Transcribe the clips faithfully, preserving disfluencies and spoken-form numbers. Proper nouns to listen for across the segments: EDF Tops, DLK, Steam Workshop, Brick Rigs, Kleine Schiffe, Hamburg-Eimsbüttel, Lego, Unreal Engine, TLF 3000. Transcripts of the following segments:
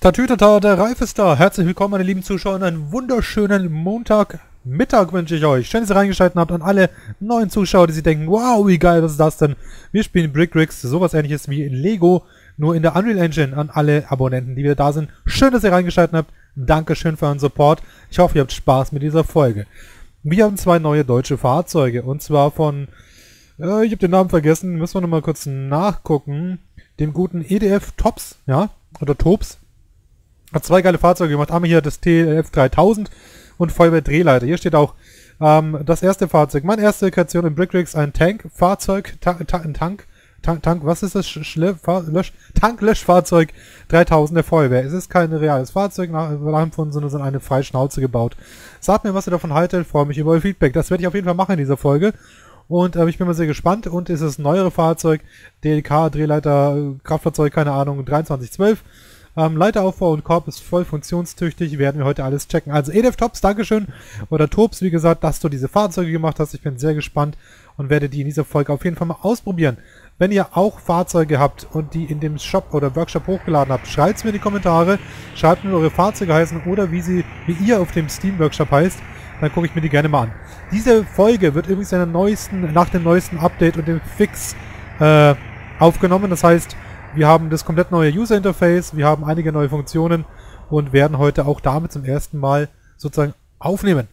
Tatütata, der Ralf ist da. Herzlich willkommen, meine lieben Zuschauer, und einen wunderschönen Montagmittag wünsche ich euch. Schön, dass ihr reingeschalten habt, an alle neuen Zuschauer, die sich denken, wow, wie geil, was ist das denn? Wir spielen Brick Rigs, sowas ähnliches wie in Lego, nur in der Unreal Engine. An alle Abonnenten, die wieder da sind, schön, dass ihr reingeschalten habt. Dankeschön für euren Support. Ich hoffe, ihr habt Spaß mit dieser Folge. Wir haben zwei neue deutsche Fahrzeuge, und zwar von, äh, ich habe den Namen vergessen, müssen wir nochmal kurz nachgucken, dem guten E D F Tops, ja, oder Tops. Hat zwei geile Fahrzeuge gemacht. Haben wir hier das T L F dreitausend und Feuerwehr-Drehleiter. Hier steht auch ähm, das erste Fahrzeug. Meine erste Kreation in Brick Rigs, ein Tank-Fahrzeug. Ta ta ein Tank. Tank. Tank. Was ist das? Tanklöschfahrzeug dreitausend der Feuerwehr. Es ist kein reales Fahrzeug nachempfunden, sondern eine freie Schnauze gebaut. Sagt mir, was ihr davon haltet. Freue mich über euer Feedback. Das werde ich auf jeden Fall machen in dieser Folge. Und äh, ich bin mal sehr gespannt. Und ist das neuere Fahrzeug, D L K, Drehleiter, Kraftfahrzeug, keine Ahnung, dreiundzwanzig zwölf. Ähm, Leiteraufbau und Korb ist voll funktionstüchtig, werden wir heute alles checken. Also E D F Tops, Dankeschön, oder Tops, wie gesagt, dass du diese Fahrzeuge gemacht hast. Ich bin sehr gespannt und werde die in dieser Folge auf jeden Fall mal ausprobieren. Wenn ihr auch Fahrzeuge habt und die in dem Shop oder Workshop hochgeladen habt, schreibt es mir in die Kommentare, schreibt mir, wie eure Fahrzeuge heißen oder wie, sie, wie ihr auf dem Steam Workshop heißt. Dann gucke ich mir die gerne mal an. Diese Folge wird übrigens in der neuesten, nach dem neuesten Update und dem Fix äh, aufgenommen, das heißt, wir haben das komplett neue User-Interface, wir haben einige neue Funktionen und werden heute auch damit zum ersten Mal sozusagen aufnehmen.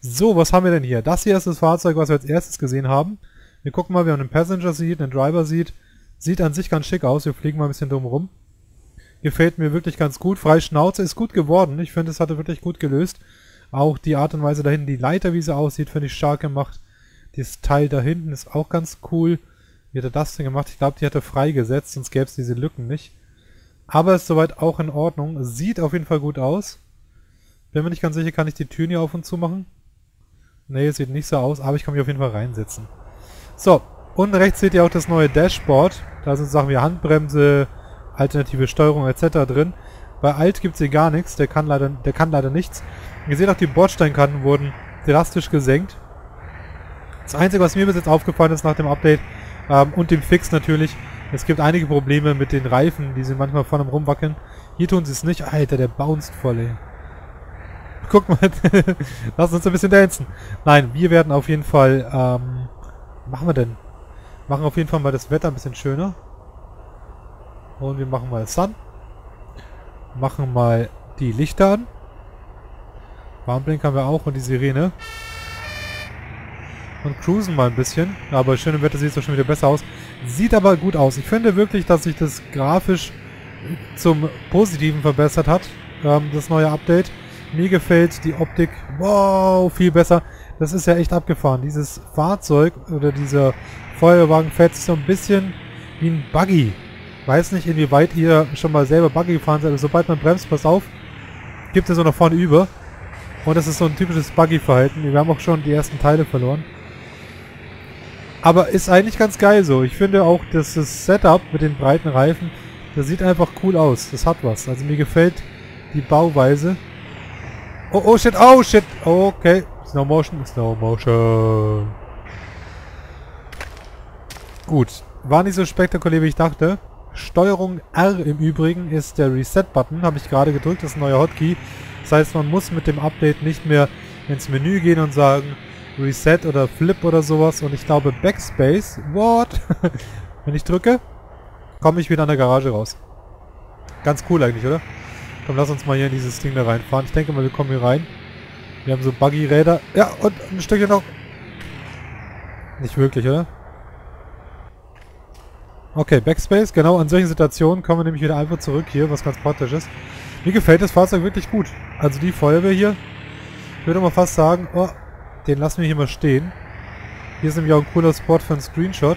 So, was haben wir denn hier? Das hier ist das Fahrzeug, was wir als erstes gesehen haben. Wir gucken mal, wir haben einen Passenger-Seat, einen Driver-Seat. Sieht an sich ganz schick aus, wir fliegen mal ein bisschen drum rum. Gefällt mir wirklich ganz gut. Freie Schnauze ist gut geworden. Ich finde, es hat wirklich gut gelöst. Auch die Art und Weise da hinten, die Leiter, wie sie aussieht, finde ich stark gemacht. Das Teil da hinten ist auch ganz cool. Wie hat er das denn gemacht? Ich glaube, die hat er freigesetzt, sonst gäbe es diese Lücken nicht. Aber ist soweit auch in Ordnung. Sieht auf jeden Fall gut aus. Bin mir nicht ganz sicher, kann ich die Türen hier auf und zu machen? Ne, sieht nicht so aus, aber ich kann mich auf jeden Fall reinsetzen. So, unten rechts seht ihr auch das neue Dashboard. Da sind Sachen wie Handbremse, alternative Steuerung et cetera drin. Bei Alt gibt es hier gar nichts, der kann leider, der kann leider nichts. Ihr seht auch, die Bordsteinkanten wurden drastisch gesenkt. Das Einzige, was mir bis jetzt aufgefallen ist nach dem Update, Ähm, und dem Fix natürlich. Es gibt einige Probleme mit den Reifen, die sind manchmal vorne rumwackeln. Hier tun sie es nicht. Alter, der bounced voll, ey. Guck mal, lass uns ein bisschen dancen. Nein, wir werden auf jeden Fall, ähm, was machen wir denn? Machen auf jeden Fall mal das Wetter ein bisschen schöner. Und wir machen mal Sun. Machen mal die Lichter an. Warnblinker haben wir auch und die Sirene. Und cruisen mal ein bisschen. Aber schönem Wetter sieht es doch schon wieder besser aus. Sieht aber gut aus. Ich finde wirklich, dass sich das grafisch zum Positiven verbessert hat. Ähm, das neue Update. Mir gefällt die Optik. Wow, viel besser. Das ist ja echt abgefahren. Dieses Fahrzeug oder dieser Feuerwagen fährt sich so ein bisschen wie ein Buggy. Weiß nicht, inwieweit ihr schon mal selber Buggy gefahren seid. Aber sobald man bremst, pass auf, gibt es so nach vorne über. Und das ist so ein typisches Buggy-Verhalten. Wir haben auch schon die ersten Teile verloren. Aber ist eigentlich ganz geil so. Ich finde auch, dass das Setup mit den breiten Reifen, das sieht einfach cool aus. Das hat was. Also mir gefällt die Bauweise. Oh, oh shit, oh shit. Okay. Slow Motion, Slow Motion. Gut. War nicht so spektakulär, wie ich dachte. Steuerung R im Übrigen ist der Reset-Button. Habe ich gerade gedrückt. Das ist ein neuer Hotkey. Das heißt, man muss mit dem Update nicht mehr ins Menü gehen und sagen Reset oder Flip oder sowas. Und ich glaube Backspace. What? Wenn ich drücke, komme ich wieder an der Garage raus. Ganz cool eigentlich, oder? Komm, lass uns mal hier in dieses Ding da reinfahren. Ich denke mal, wir kommen hier rein. Wir haben so Buggy-Räder. Ja, und ein Stückchen noch. Nicht wirklich, oder? Okay, Backspace. Genau, an solchen Situationen kommen wir nämlich wieder einfach zurück hier, was ganz praktisch ist. Mir gefällt das Fahrzeug wirklich gut. Also die Feuerwehr hier, ich würde mal fast sagen, oh, den lassen wir hier mal stehen. Hier ist nämlich auch ein cooler Spot für einen Screenshot.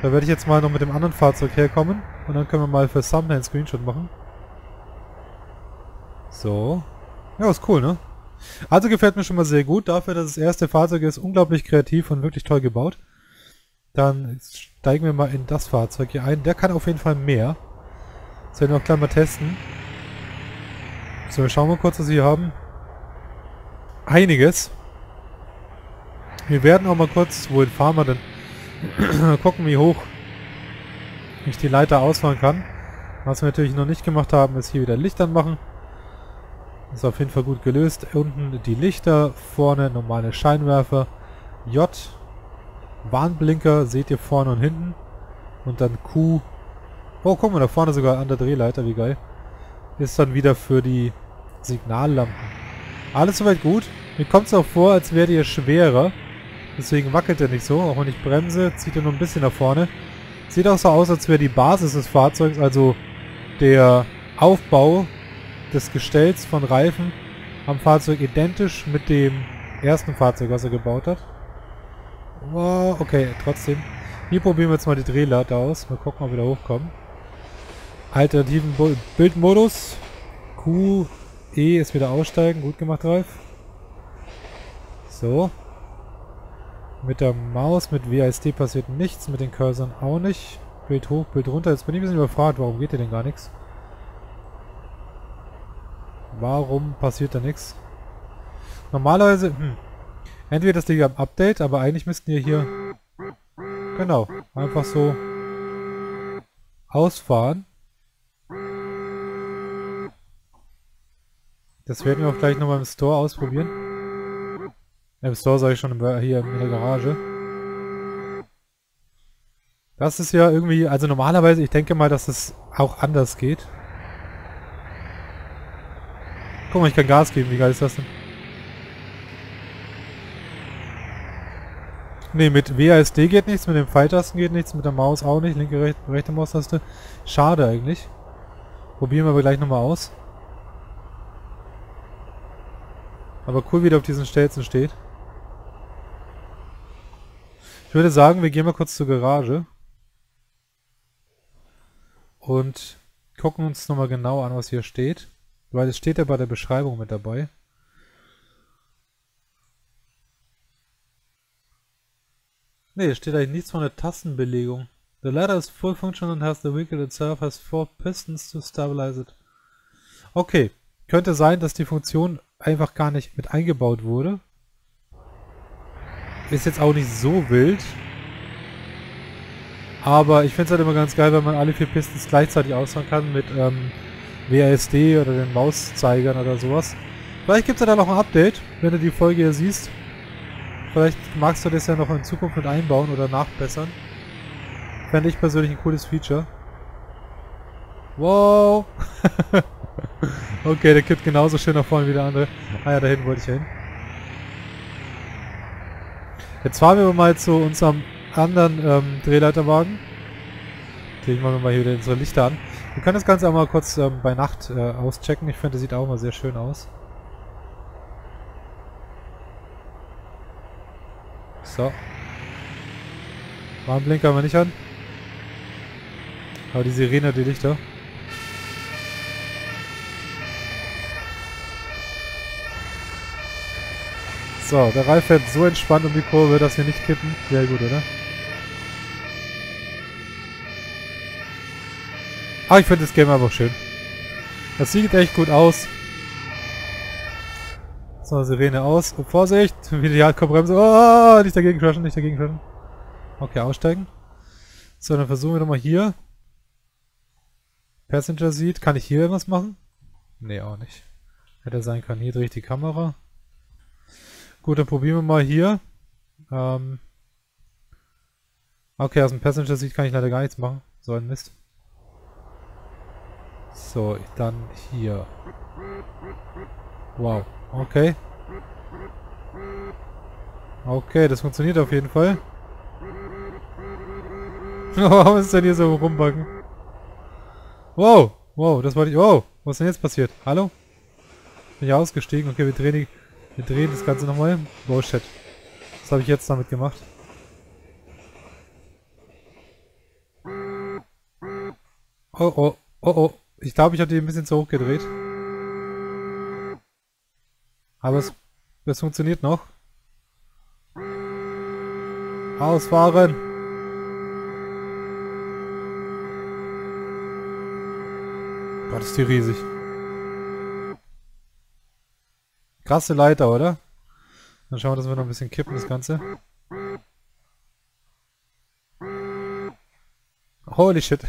Da werde ich jetzt mal noch mit dem anderen Fahrzeug herkommen. Und dann können wir mal für Thumbnail einen Screenshot machen. So. Ja, ist cool, ne? Also gefällt mir schon mal sehr gut. Dafür, dass das erste Fahrzeug ist, unglaublich kreativ und wirklich toll gebaut. Dann steigen wir mal in das Fahrzeug hier ein. Der kann auf jeden Fall mehr. Das werden wir auch gleich mal testen. So, wir schauen mal kurz, was wir hier haben. Einiges. Wir werden auch mal kurz, wohin fahren wir denn? Gucken, wie hoch ich die Leiter ausfahren kann. Was wir natürlich noch nicht gemacht haben, ist hier wieder Licht anmachen. Ist auf jeden Fall gut gelöst. Unten die Lichter, vorne normale Scheinwerfer, J, Warnblinker, seht ihr vorne und hinten. Und dann Q. Oh, guck mal, da vorne sogar an der Drehleiter, wie geil. Ist dann wieder für die Signallampen. Alles soweit gut. Mir kommt es auch vor, als wäre der schwerer. Deswegen wackelt er nicht so. Auch wenn ich bremse, zieht er nur ein bisschen nach vorne. Sieht auch so aus, als wäre die Basis des Fahrzeugs, also der Aufbau des Gestells von Reifen am Fahrzeug, identisch mit dem ersten Fahrzeug, was er gebaut hat. Wow, okay, trotzdem. Hier probieren wir jetzt mal die Drehleiter aus. Mal gucken, ob wir da hochkommen. Alternativen Bildmodus. Q, E ist wieder aussteigen. Gut gemacht, Ralf. So. Mit der Maus, mit W A S D passiert nichts, mit den Cursern auch nicht. Bild hoch, Bild runter. Jetzt bin ich ein bisschen überfragt, warum geht hier denn gar nichts? Warum passiert da nichts? Normalerweise, hm. Entweder das liegt am Update, aber eigentlich müssten wir hier, genau, einfach so ausfahren. Das werden wir auch gleich nochmal im Store ausprobieren. Im Store sage ich schon, hier in der Garage. Das ist ja irgendwie, also normalerweise, ich denke mal, dass es auch anders geht. Guck mal, ich kann Gas geben, wie geil ist das denn? Ne, mit W A S D geht nichts, mit den Pfeiltasten geht nichts, mit der Maus auch nicht, linke, rechte, rechte Maustaste. Schade eigentlich. Probieren wir aber gleich nochmal aus. Aber cool, wie der auf diesen Stelzen steht. Ich würde sagen, wir gehen mal kurz zur Garage. Und gucken uns nochmal genau an, was hier steht. Weil es steht ja bei der Beschreibung mit dabei. Ne, steht eigentlich nichts von der Tastenbelegung. The ladder is full function and has the vehicle itself has four pistons to stabilize it. Okay, könnte sein, dass die Funktion einfach gar nicht mit eingebaut wurde. Ist jetzt auch nicht so wild. Aber ich finde es halt immer ganz geil, wenn man alle vier Pistons gleichzeitig ausfahren kann mit ähm, W A S D oder den Mauszeigern oder sowas. Vielleicht gibt es ja da noch ein Update, wenn du die Folge hier siehst. Vielleicht magst du das ja noch in Zukunft mit einbauen oder nachbessern. Fände ich persönlich ein cooles Feature. Wow! Okay, der kippt genauso schön nach vorne wie der andere. Ah ja, da hinten wollte ich hin. Jetzt fahren wir mal zu unserem anderen ähm, Drehleiterwagen. Natürlich machen wir mal hier wieder unsere Lichter an. Wir können das Ganze auch mal kurz ähm, bei Nacht äh, auschecken. Ich finde, das sieht auch mal sehr schön aus. So. Warnblinker haben wir nicht an. Aber die Sirene, die Lichter. So, der Ralf fährt so entspannt um die Kurve, dass wir nicht kippen. Sehr gut, oder? Ah, ich finde das Game einfach schön. Das sieht echt gut aus. So, Sirene aus. Und Vorsicht! Wieder die Hardcore-Bremse. Oh, nicht dagegen crashen, nicht dagegen crashen. Okay, aussteigen. So, dann versuchen wir nochmal hier. Passenger Seat. Kann ich hier irgendwas machen? Nee, auch nicht. Hätte sein können. Hier drehe ich die Kamera. Gut, dann probieren wir mal hier. Ähm okay, aus dem Passenger Seat kann ich leider gar nichts machen. So ein Mist. So, dann hier. Wow, okay. Okay, das funktioniert auf jeden Fall. Warum ist denn hier so rumbacken? Wow, wow, das wollte ich... Wow, was ist denn jetzt passiert? Hallo? Bin ich ausgestiegen? Okay, wir drehen die... Wir drehen das Ganze nochmal. Oh shit. Was habe ich jetzt damit gemacht? Oh oh, oh oh. Ich glaube, ich habe die ein bisschen zu hoch gedreht. Aber es, es funktioniert noch. Ausfahren! Gott, ist die riesig. Krasse Leiter, oder? Dann schauen wir, dass wir noch ein bisschen kippen, das Ganze. Holy shit.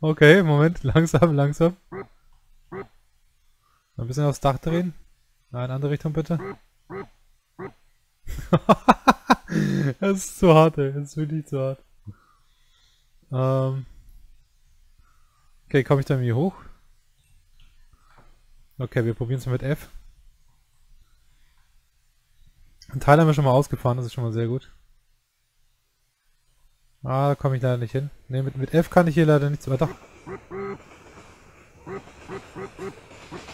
Okay, Moment, langsam, langsam. Ein bisschen aufs Dach drehen. Nein, andere Richtung bitte. Das ist zu hart, ey. Das ist wirklich zu hart. Ähm. Okay, komme ich dann hier hoch? Okay, wir probieren es mit F. Ein Teil haben wir schon mal ausgefahren, das ist schon mal sehr gut. Ah, da komme ich leider nicht hin. Ne, mit, mit F kann ich hier leider nichts weiter.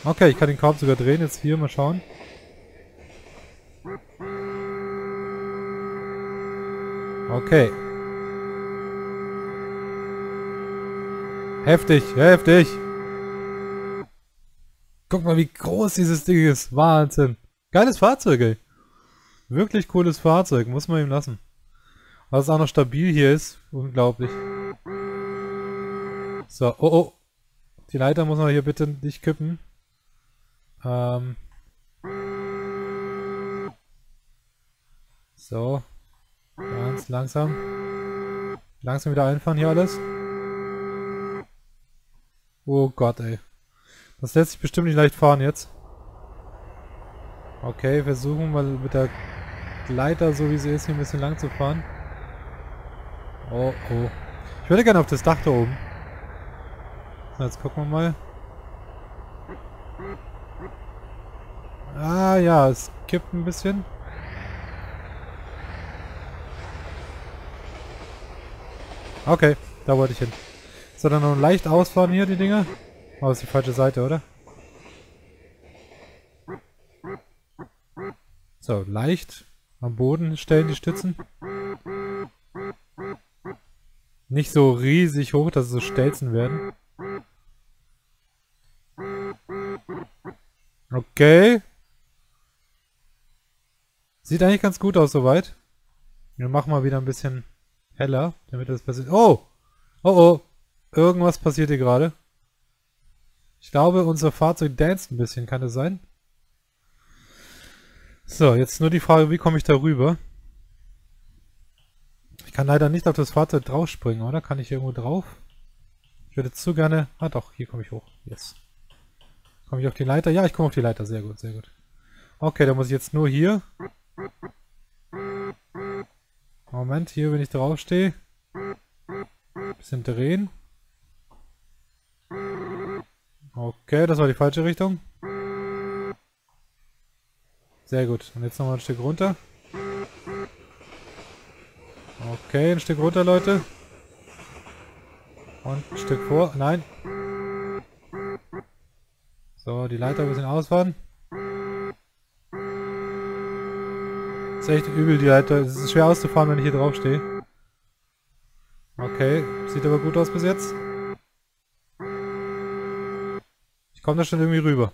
Okay, ich kann den Korb sogar drehen. Jetzt hier, mal schauen. Okay. Heftig, heftig. Guck mal, wie groß dieses Ding ist. Wahnsinn. Geiles Fahrzeug, ey. Wirklich cooles Fahrzeug. Muss man ihm lassen. Was es auch noch stabil hier ist. Unglaublich. So, oh oh. Die Leiter muss man hier bitte nicht kippen. Ähm. So. Ganz langsam. Langsam wieder einfahren hier alles. Oh Gott, ey. Das lässt sich bestimmt nicht leicht fahren jetzt. Okay, versuchen wir mit der Leiter, so wie sie ist, hier ein bisschen lang zu fahren. Oh, oh. Ich würde gerne auf das Dach da oben. So, jetzt gucken wir mal. Ah ja, es kippt ein bisschen. Okay, da wollte ich hin. So, dann noch leicht ausfahren hier, die Dinger. Oh, das ist die falsche Seite, oder? So, leicht am Boden stellen die Stützen. Nicht so riesig hoch, dass es so Stelzen werden. Okay. Sieht eigentlich ganz gut aus soweit. Wir machen mal wieder ein bisschen heller, damit das passiert. Oh! Oh oh! Irgendwas passiert hier gerade. Ich glaube, unser Fahrzeug danst ein bisschen, kann das sein? So, jetzt nur die Frage, wie komme ich da rüber? Ich kann leider nicht auf das Fahrzeug drauf springen, oder? Kann ich irgendwo drauf? Ich würde zu gerne... Ah doch, hier komme ich hoch. Yes. Komme ich auf die Leiter? Ja, ich komme auf die Leiter. Sehr gut, sehr gut. Okay, dann muss ich jetzt nur hier... Moment, hier, wenn ich drauf stehe. Bisschen drehen. Okay, das war die falsche Richtung. Sehr gut. Und jetzt nochmal ein Stück runter. Okay, ein Stück runter, Leute. Und ein Stück vor. Nein. So, die Leiter ein bisschen ausfahren. Ist echt übel, die Leiter. Es ist schwer auszufahren, wenn ich hier drauf stehe. Okay, sieht aber gut aus bis jetzt. Ich komme da schon irgendwie rüber.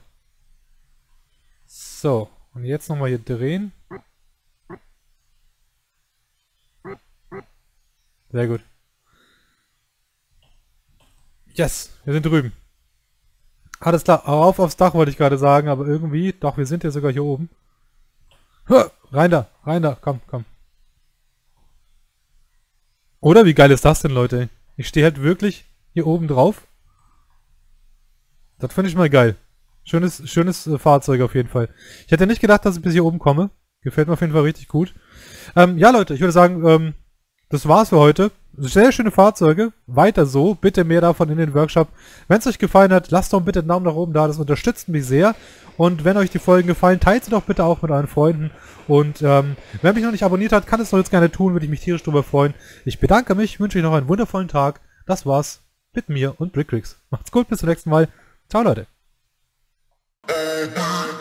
So. Und jetzt nochmal hier drehen. Sehr gut. Yes, wir sind drüben. Alles klar, auf aufs Dach wollte ich gerade sagen, aber irgendwie, doch, wir sind ja sogar hier oben. Ha, rein da, rein da, komm, komm. Oder wie geil ist das denn, Leute? Ich stehe halt wirklich hier oben drauf. Das finde ich mal geil. Schönes, schönes äh, Fahrzeug auf jeden Fall. Ich hätte nicht gedacht, dass ich bis hier oben komme. Gefällt mir auf jeden Fall richtig gut. Ähm, ja, Leute, ich würde sagen, ähm, das war's für heute. Sehr schöne Fahrzeuge. Weiter so. Bitte mehr davon in den Workshop. Wenn es euch gefallen hat, lasst doch bitte einen Daumen nach oben da. Das unterstützt mich sehr. Und wenn euch die Folgen gefallen, teilt sie doch bitte auch mit euren Freunden. Und ähm, wer mich noch nicht abonniert hat, kann es doch jetzt gerne tun. Würde ich mich tierisch drüber freuen. Ich bedanke mich. Wünsche euch noch einen wundervollen Tag. Das war's mit mir und Brick Rigs. Macht's gut. Bis zum nächsten Mal. Ciao, Leute. Hey,